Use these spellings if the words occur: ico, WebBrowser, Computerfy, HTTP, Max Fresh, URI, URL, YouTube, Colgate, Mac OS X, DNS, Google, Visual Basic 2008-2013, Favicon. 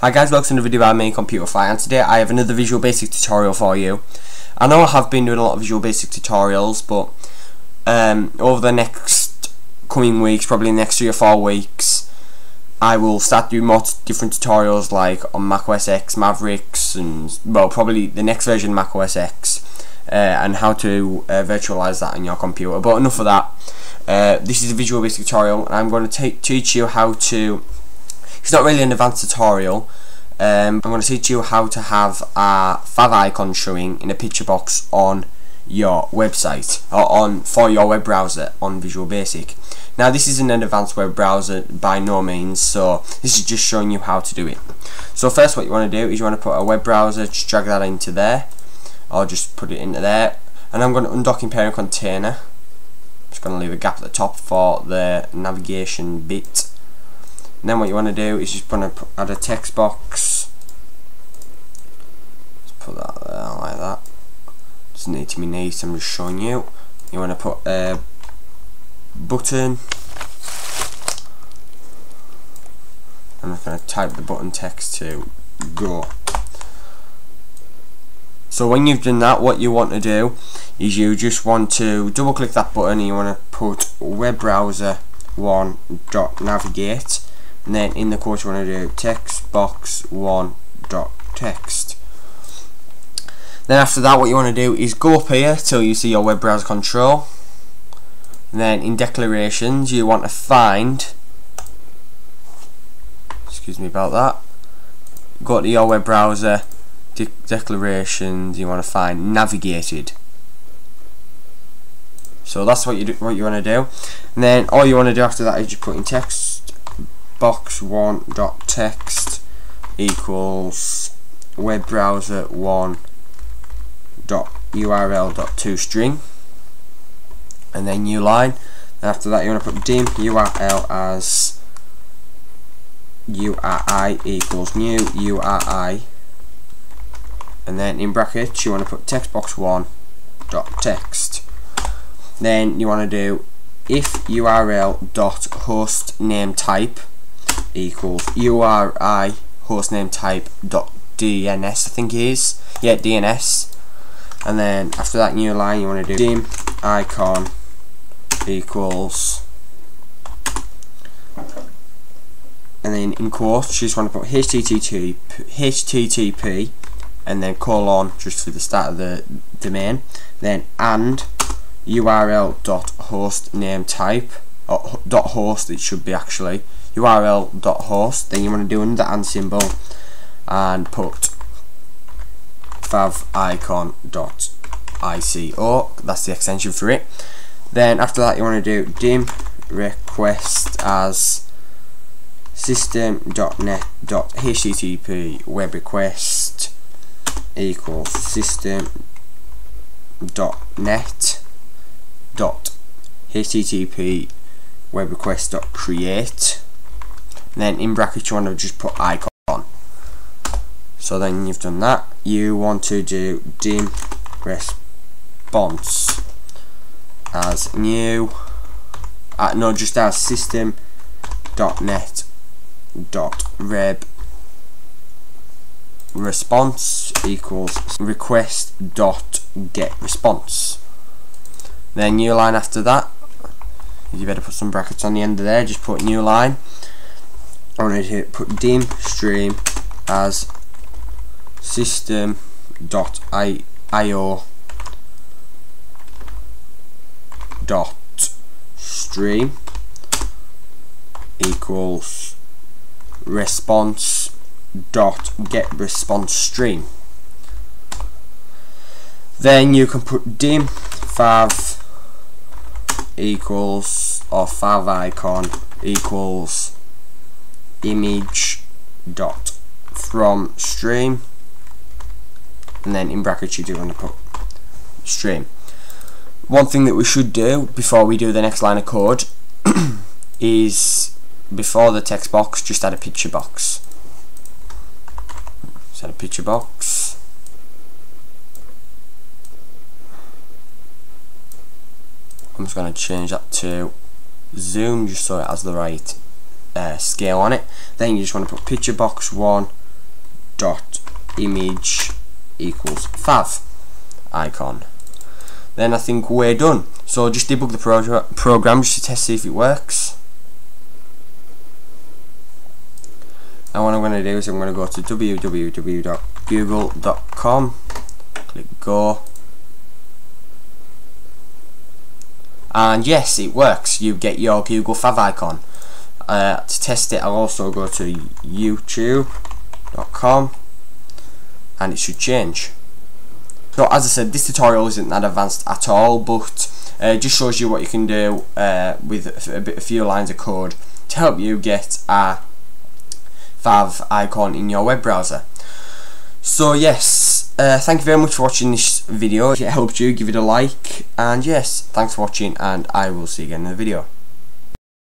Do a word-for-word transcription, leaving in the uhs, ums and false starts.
Hi guys, welcome to the video by me, Computerfy, and today I have another Visual Basic tutorial for you. I know I have been doing a lot of Visual Basic tutorials, but um, over the next coming weeks, probably the next three or four weeks, I will start doing more different tutorials like on Mac O S X Mavericks, and well, probably the next version of Mac O S X, uh, and how to uh, virtualize that on your computer. But enough of that. Uh, this is a Visual Basic tutorial, and I'm going to teach you how to. It's not really an advanced tutorial. Um, I'm going to teach you how to have a favicon showing in a picture box on your website or on for your web browser on Visual Basic. Now, this isn't an advanced web browser by no means, so this is just showing you how to do it. So first, what you want to do is you want to put a web browser, just drag that into there, or just put it into there. And I'm going to undock in parent container. I'm just going to leave a gap at the top for the navigation bit. And then what you want to do is just going to add a text box. Let's put that there like that. Doesn't need to be nice. I'm just showing you. You want to put a button. I'm just going to type the button text to go. So when you've done that, what you want to do is you just want to double click that button and you want to put web browser one dot navigate. And then in the quote you want to do text box one dot text. Then after that, what you want to do is go up here till you see your web browser control. And then in declarations you want to find, excuse me about that, go to your web browser de declarations. You want to find navigated. So that's what you do, what you want to do. And then all you want to do after that is you put in text box one dot text equals web browser one dot U R L dot to string, and then new line. After that, you want to put dim U R L as U R I equals new U R I, and then in brackets you want to put text box one dot text. Then you want to do if U R L dot host name type equals U R I hostname type dot D N S, I think it is. Yeah, D N S. And then after that new line you want to do dim icon equals, and then in quotes you just want to put H T T P H T T P and then colon just for the start of the domain, then and U R L dot host name type or dot host, it should be actually U R L dot host. Then you want to do another and symbol and put favicon dot I C O. That's the extension for it. Then after that you want to do dim request as system dot net dot H T T P web request equals system dot net dot H T P web request dot create. And then in brackets you want to just put icon. So then you've done that. You want to do dim response as new uh, no just as system dot net dot reb response equals request dot get response. Then new line after that. You better put some brackets on the end of there, just put new line. I want to put dim stream as system dot I O dot stream equals response dot get response stream. Then you can put dim fav equals or favicon equals image dot from stream, and then in brackets you do want to put stream. One thing that we should do before we do the next line of code is before the text box just add a picture box. Just add a picture box. I'm just going to change that to zoom just so it has the right uh, scale on it. Then you just want to put picture box one dot image equals fav icon. Then I think we're done. So just debug the pro program just to test, see if it works. And what I'm going to do is I'm going to go to w w w dot google dot com, click go, and yes, it works. You get your Google Fav icon. Uh, to test it, I'll also go to youtube dot com, and it should change. So as I said, this tutorial isn't that advanced at all, but uh, just shows you what you can do uh, with a, bit, a few lines of code to help you get a Fav icon in your web browser. So yes, uh, thank you very much for watching this video. If it helped you, give it a like, and yes, thanks for watching, and I will see you again in the video.